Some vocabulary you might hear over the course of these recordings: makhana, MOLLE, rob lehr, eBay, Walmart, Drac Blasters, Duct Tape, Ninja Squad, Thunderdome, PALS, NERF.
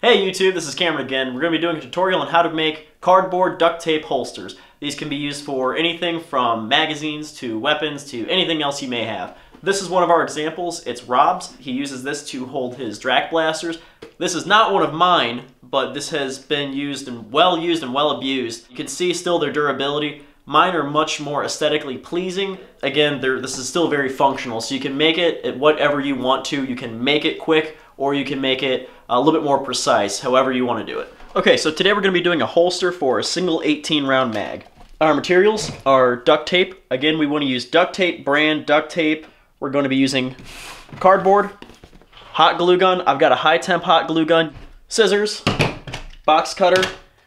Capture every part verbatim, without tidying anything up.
Hey YouTube, this is Cameron again. We're going to be doing a tutorial on how to make cardboard duct tape holsters. These can be used for anything from magazines to weapons to anything else you may have. This is one of our examples. It's Rob's. He uses this to hold his Drac Blasters. This is not one of mine, but this has been used and well used and well abused. You can see still their durability. Mine are much more aesthetically pleasing. Again, this is still very functional, so you can make it at whatever you want to. You can make it quick, or you can make it a little bit more precise, however you want to do it. Okay, so today we're going to be doing a holster for a single eighteen round mag. Our materials are duct tape. Again, we want to use duct tape, brand duct tape. We're going to be using cardboard, hot glue gun. I've got a high temp hot glue gun, scissors, box cutter.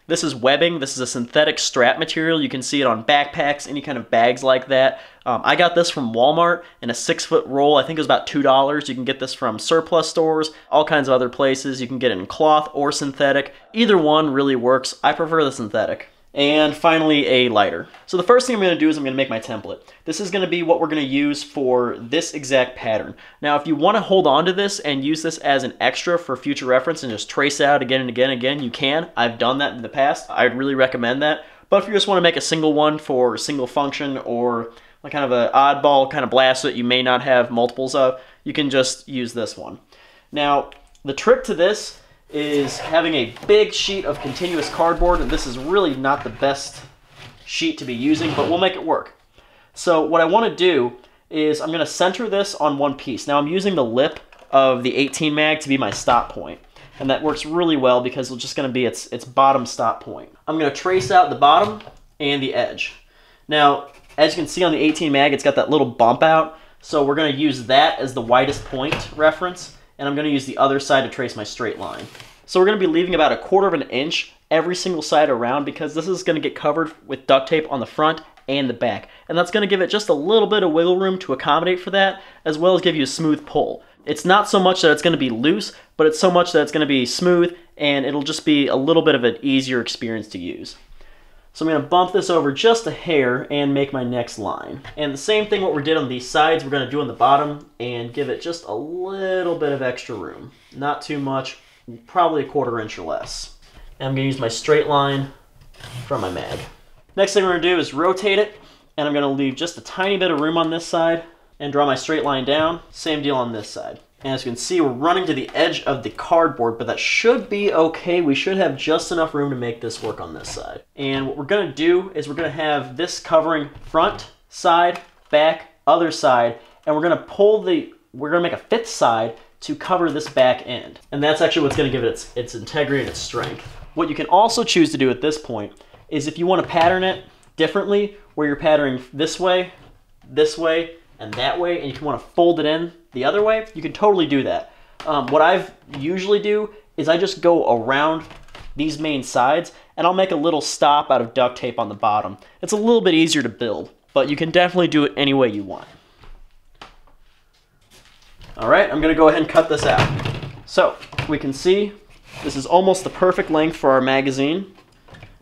This is webbing. This is a synthetic strap material. You can see it on backpacks, any kind of bags like that. Um, I got this from Walmart in a six foot roll. I think it was about two dollars. You can get this from surplus stores, all kinds of other places. You can get it in cloth or synthetic. Either one really works. I prefer the synthetic. And finally, a lighter. So the first thing I'm going to do is I'm going to make my template. This is going to be what we're going to use for this exact pattern. Now, if you want to hold on to this and use this as an extra for future reference and just trace out again and again and again, you can. I've done that in the past. I'd really recommend that. But if you just want to make a single one for a single function or like kind of an oddball kind of blast that you may not have multiples of, you can just use this one. Now, the trick to this is having a big sheet of continuous cardboard, and this is really not the best sheet to be using, but we'll make it work. So what I want to do is I'm going to center this on one piece. Now I'm using the lip of the eighteen mag to be my stop point, and that works really well because it's just going to be its, its bottom stop point. I'm going to trace out the bottom and the edge. Now, as you can see on the eighteen mag, it's got that little bump out, so we're going to use that as the widest point reference. And I'm going to use the other side to trace my straight line. So we're going to be leaving about a quarter of an inch every single side around because this is going to get covered with duct tape on the front and the back. And that's going to give it just a little bit of wiggle room to accommodate for that, as well as give you a smooth pull. It's not so much that it's going to be loose, but it's so much that it's going to be smooth, and it'll just be a little bit of an easier experience to use. So I'm going to bump this over just a hair and make my next line. And the same thing what we did on these sides, we're going to do on the bottom and give it just a little bit of extra room. Not too much, probably a quarter inch or less. And I'm going to use my straight line from my mag. Next thing we're going to do is rotate it, and I'm going to leave just a tiny bit of room on this side and draw my straight line down. Same deal on this side. And as you can see, we're running to the edge of the cardboard, but that should be okay. We should have just enough room to make this work on this side. And what we're going to do is we're going to have this covering front, side, back, other side, and we're going to pull the, we're going to make a fifth side to cover this back end. And that's actually what's going to give it its, its integrity and its strength. What you can also choose to do at this point is if you want to pattern it differently, where you're patterning this way, this way, and that way, and you want to fold it in the other way, you can totally do that. Um, what I usually do is I just go around these main sides, and I'll make a little stop out of duct tape on the bottom. It's a little bit easier to build, but you can definitely do it any way you want. All right, I'm going to go ahead and cut this out. So we can see this is almost the perfect length for our magazine.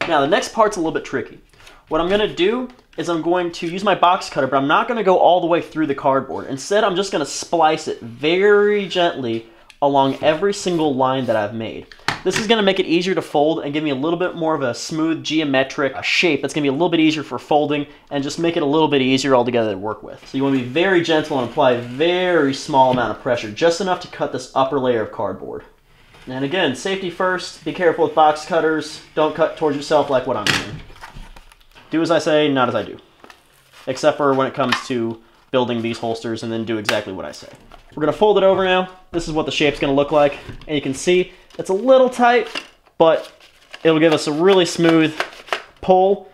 Now the next part's a little bit tricky. What I'm going to do is I'm going to use my box cutter, but I'm not going to go all the way through the cardboard. Instead, I'm just going to splice it very gently along every single line that I've made. This is going to make it easier to fold and give me a little bit more of a smooth geometric shape. That's going to be a little bit easier for folding and just make it a little bit easier altogether to work with. So you want to be very gentle and apply a very small amount of pressure, just enough to cut this upper layer of cardboard. And again, safety first. Be careful with box cutters. Don't cut towards yourself like what I'm doing. Do as I say, not as I do. Except for when it comes to building these holsters, and then do exactly what I say. We're going to fold it over now. This is what the shape's going to look like. And you can see it's a little tight, but it'll give us a really smooth pull.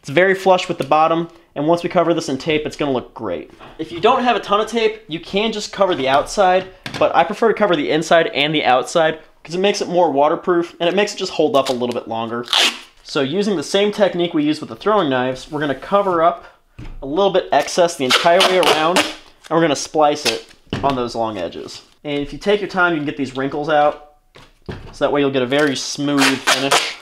It's very flush with the bottom. And once we cover this in tape, it's going to look great. If you don't have a ton of tape, you can just cover the outside. But I prefer to cover the inside and the outside because it makes it more waterproof, and it makes it just hold up a little bit longer. So using the same technique we used with the throwing knives, we're going to cover up a little bit excess the entire way around, and we're going to splice it on those long edges. And if you take your time, you can get these wrinkles out, so that way you'll get a very smooth finish.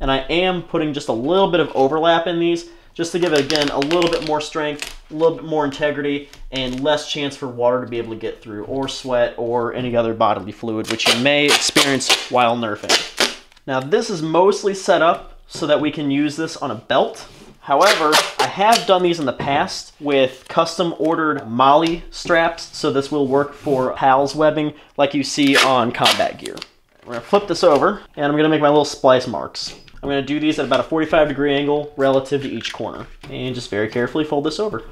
And I am putting just a little bit of overlap in these, just to give it, again, a little bit more strength a little bit more integrity and less chance for water to be able to get through, or sweat, or any other bodily fluid which you may experience while nerfing. Now this is mostly set up so that we can use this on a belt. However, I have done these in the past with custom ordered MOLLE straps, so this will work for PALS webbing like you see on combat gear. We're gonna flip this over and I'm gonna make my little splice marks. I'm gonna do these at about a forty-five degree angle relative to each corner, and just very carefully fold this over.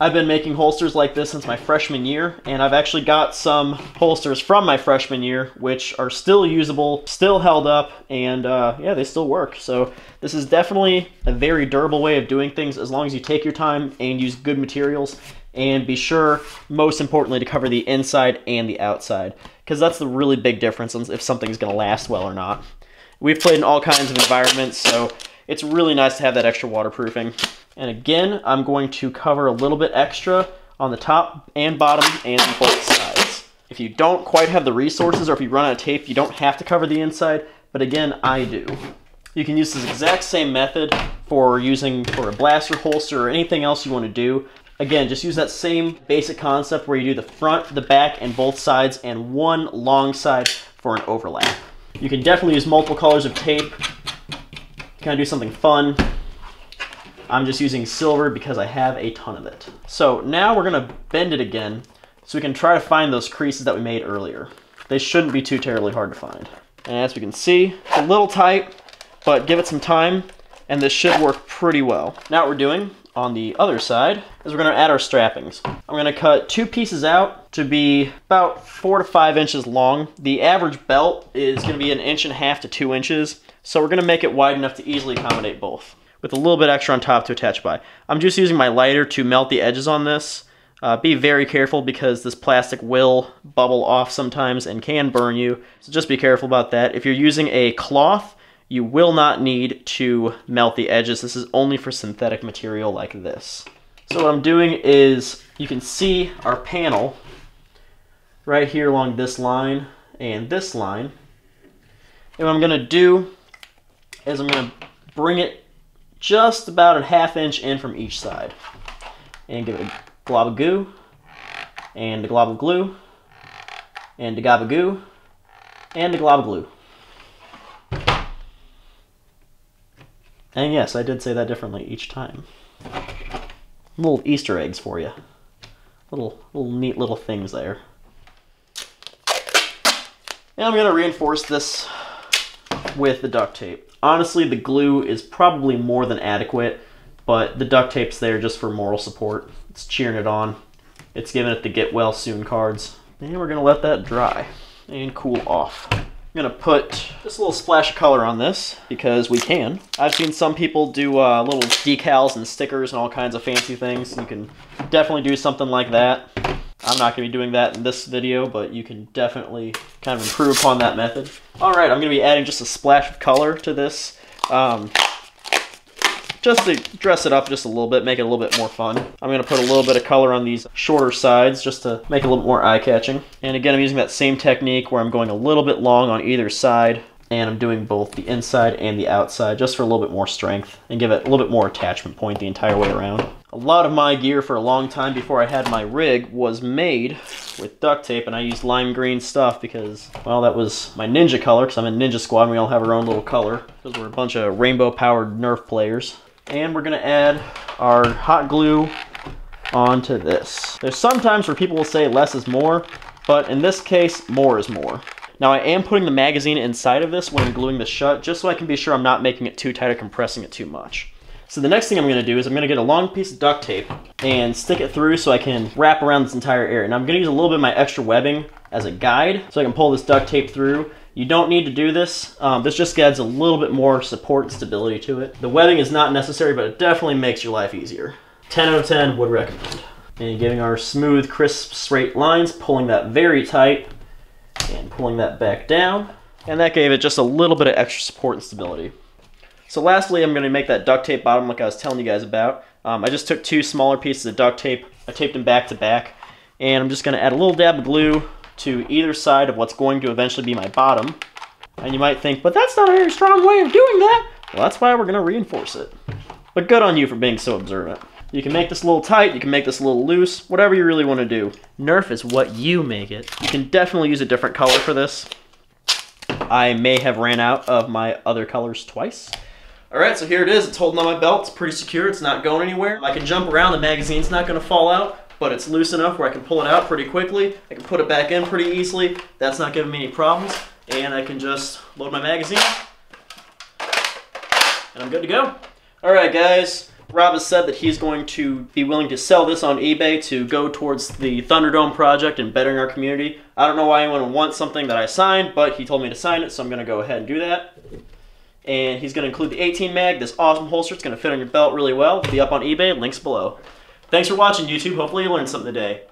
I've been making holsters like this since my freshman year, and I've actually got some holsters from my freshman year which are still usable, still held up, and uh, yeah, they still work. So this is definitely a very durable way of doing things as long as you take your time and use good materials, and be sure, most importantly, to cover the inside and the outside, because that's the really big difference on if something's gonna last well or not. We've played in all kinds of environments, so it's really nice to have that extra waterproofing. And again, I'm going to cover a little bit extra on the top and bottom and both sides. If you don't quite have the resources, or if you run out of tape, you don't have to cover the inside, but again, I do. You can use this exact same method for using for a blaster holster or anything else you want to do. Again, just use that same basic concept where you do the front, the back, and both sides, and one long side for an overlap. You can definitely use multiple colors of tape. Kind of do something fun. I'm just using silver because I have a ton of it. So now we're gonna bend it again so we can try to find those creases that we made earlier. They shouldn't be too terribly hard to find. And as we can see, it's a little tight, but give it some time and this should work pretty well. Now what we're doing on the other side is we're gonna add our strappings. I'm gonna cut two pieces out to be about four to five inches long. The average belt is gonna be an inch and a half to two inches. So we're gonna make it wide enough to easily accommodate both, with a little bit extra on top to attach by. I'm just using my lighter to melt the edges on this. Uh, be very careful because this plastic will bubble off sometimes and can burn you, so just be careful about that. If you're using a cloth, you will not need to melt the edges. This is only for synthetic material like this. So what I'm doing is, you can see our panel right here along this line and this line. And what I'm gonna do is I'm gonna bring it just about a half inch in from each side and give it a glob of goo and a glob of glue and a glob of goo and a glob of glue. And yes, I did say that differently each time. Little Easter eggs for you. Little, little neat little things there. And I'm gonna reinforce this with the duct tape. Honestly, the glue is probably more than adequate, but the duct tape's there just for moral support. It's cheering it on. It's giving it the get well soon cards. And we're gonna let that dry and cool off. I'm gonna put just a little splash of color on this because we can. I've seen some people do uh, little decals and stickers and all kinds of fancy things. You can definitely do something like that. I'm not gonna be doing that in this video, but you can definitely kind of improve upon that method. All right, I'm gonna be adding just a splash of color to this, um, just to dress it up just a little bit, make it a little bit more fun. I'm gonna put a little bit of color on these shorter sides just to make it a little more eye-catching. And again, I'm using that same technique where I'm going a little bit long on either side, and I'm doing both the inside and the outside just for a little bit more strength and give it a little bit more attachment point the entire way around. A lot of my gear for a long time before I had my rig was made with duct tape, and I used lime green stuff because, well, that was my ninja color because I'm in Ninja Squad and we all have our own little color because we're a bunch of rainbow-powered NERF players. And we're gonna add our hot glue onto this. There's sometimes where people will say less is more, but in this case, more is more. Now I am putting the magazine inside of this when I'm gluing this shut, just so I can be sure I'm not making it too tight or compressing it too much. So the next thing I'm going to do is I'm going to get a long piece of duct tape and stick it through so I can wrap around this entire area. Now I'm going to use a little bit of my extra webbing as a guide so I can pull this duct tape through. You don't need to do this. Um, this just adds a little bit more support and stability to it. The webbing is not necessary, but it definitely makes your life easier. ten out of ten would recommend. And getting our smooth, crisp, straight lines, pulling that very tight, and pulling that back down. And that gave it just a little bit of extra support and stability. So lastly, I'm gonna make that duct tape bottom like I was telling you guys about. Um, I just took two smaller pieces of duct tape, I taped them back to back, and I'm just gonna add a little dab of glue to either side of what's going to eventually be my bottom. And you might think, but that's not a very strong way of doing that. Well, that's why we're gonna reinforce it. But good on you for being so observant. You can make this a little tight, you can make this a little loose, whatever you really want to do. Nerf is what you make it. You can definitely use a different color for this. I may have ran out of my other colors twice. All right, so here it is. It's holding on my belt. It's pretty secure. It's not going anywhere. I can jump around. The magazine's not going to fall out, but it's loose enough where I can pull it out pretty quickly. I can put it back in pretty easily. That's not giving me any problems. And I can just load my magazine, and I'm good to go. All right, guys. Rob has said that he's going to be willing to sell this on eBay to go towards the Thunderdome project and bettering our community. I don't know why anyone would want something that I signed, but he told me to sign it, so I'm going to go ahead and do that. And he's going to include the eighteen mag, this awesome holster. It's going to fit on your belt really well. It'll be up on eBay, links below. Thanks for watching, YouTube. Hopefully you learned something today.